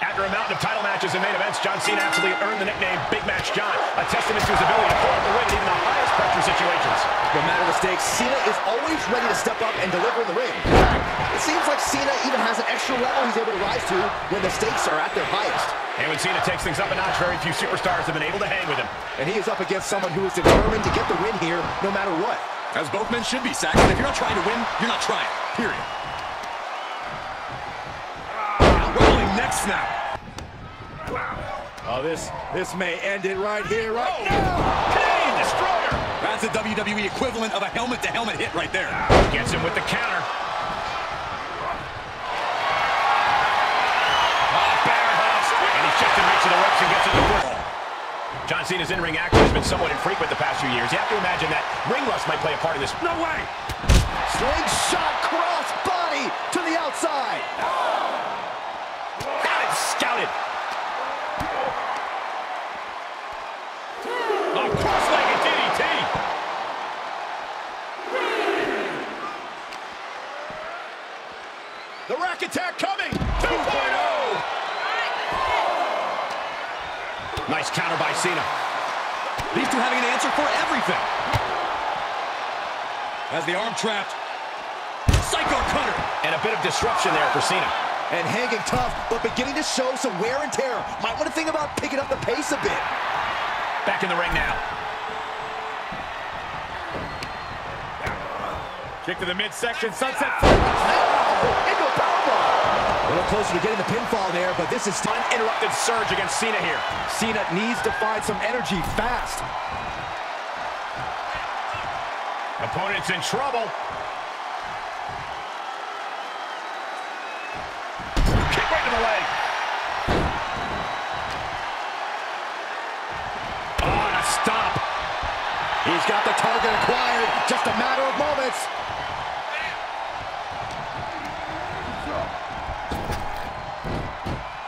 After a mountain of title matches and main events, John Cena absolutely earned the nickname Big Match John, a testament to his ability to pull up the win in even the highest pressure situations. No matter the stakes, Cena is always ready to step up and deliver in the ring. In fact, it seems like Cena even has an extra level he's able to rise to when the stakes are at their highest. And when Cena takes things up a notch, very few superstars have been able to hang with him. And he is up against someone who is determined to get the win here no matter what. As both men should be, Saxon. If you're not trying to win, you're not trying, period. Snap. Wow. Oh, this may end it right here, right now. Pain destroyer. That's the WWE equivalent of a helmet-to-helmet hit right there. Gets him with the counter. Oh, barehouse. And he's just in reach of the ropes and gets it to the wall. John Cena's in-ring action has been somewhat infrequent the past few years. You have to imagine that ring rust might play a part in this. No way. Slingshot cross body to the outside. Oh. Scouted. A cross-legged DDT. The rack attack coming. 2.0. Nice counter by Cena. These two having an answer for everything. Has the arm trapped. Psycho cutter. And a bit of disruption there for Cena. And hanging tough, but beginning to show some wear and tear. Might want to think about picking up the pace a bit. Back in the ring now. Kick to the midsection, sunset. Into a powerbomb. A little closer to getting the pinfall there, but this is uninterrupted surge against Cena here. Cena needs to find some energy fast. Opponent's in trouble. He's got the target acquired, just a matter of moments.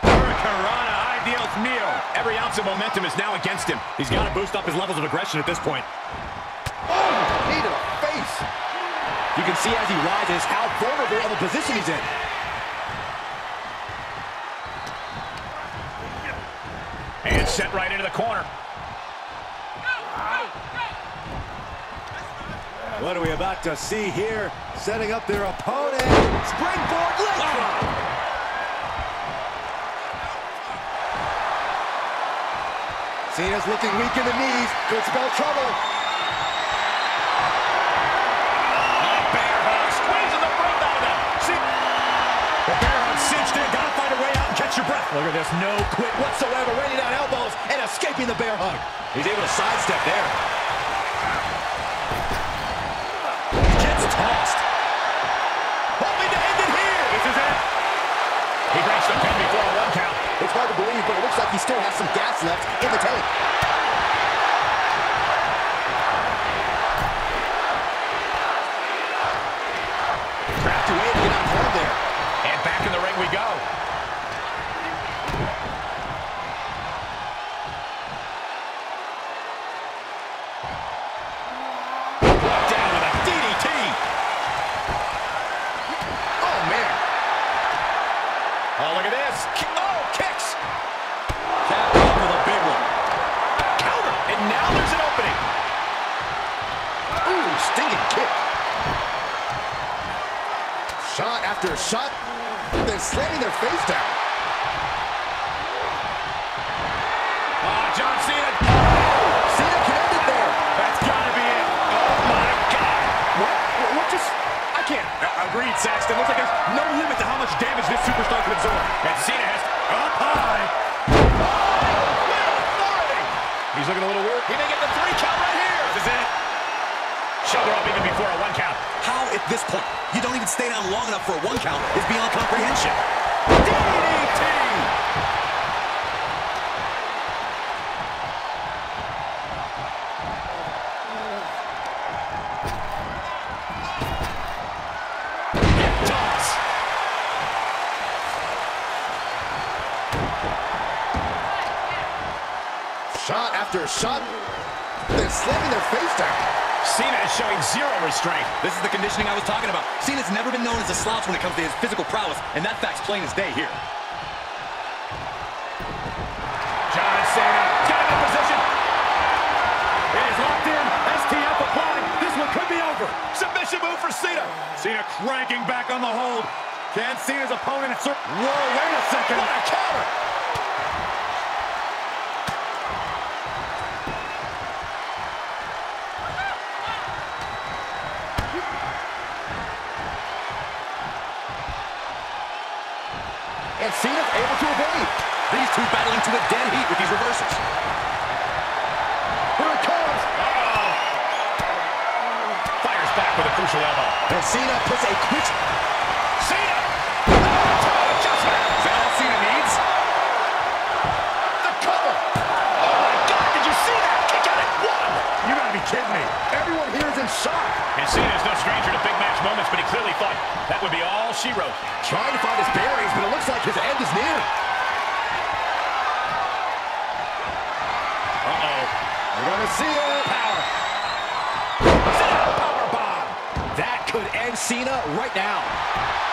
Hurricanrana, ideal's meal. Every ounce of momentum is now against him. He's got to boost up his levels of aggression at this point. Oh, knee to the face. You can see as he rises how vulnerable of a position he's in. And set right into the corner. What are we about to see here? Setting up their opponent. Springboard leg drop. Cena's looking weak in the knees. Could spell trouble. Bear hug squeezing the breath out of that. The bear hug cinched in. Gotta find a way out and catch your breath. Look at this. No quit whatsoever. Raining down elbows and escaping the bear hug. He's able to sidestep there. Tossed. Hoping to end it here. This is it. He breaks the pin before a one count. It's hard to believe, but it looks like he still has some gas left in the tank. Trapped away to get on hold there. And back in the ring we go. Shot after shot, they're slamming their face down. Oh, John Cena. Oh, Cena connected there. That's gotta be it. Oh my God. What just, I can't. Agreed, Saxton. Looks like there's no limit to how much damage this superstar can absorb. And Cena has up high. Oh, little authority. He's looking a little weird. He may get the 3 count right here. This is it. Shoulder up even before a 1 count. How at this point? You don't even stay down long enough for a 1 count is beyond comprehension. DDT! Hip toss. Shot after shot. They're slamming their face down. Cena is showing zero restraint. This is the conditioning I was talking about. Cena's never been known as a slouch when it comes to his physical prowess, and that fact's plain as day here. for Cena. Cena cranking back on the hold. Can Cena's opponent insert? Whoa, wait a second. What a counter. And Cena's able to evade. These two battling to the dead heat with these reversals. Here it comes. Fires back with a crucial elbow. And Cena puts a quick... Cena! Total adjustment! Is that all Cena needs? The cover! Oh my God, did you see that? Kick out at one! You gotta be kidding me. Everyone here is in shock. And Cena's no stranger to big match moments, but he clearly thought that would be all she wrote. Trying to find his bearings, but it looks like his end is near. We're going to see it. Power. Powerbomb. That could end Cena right now.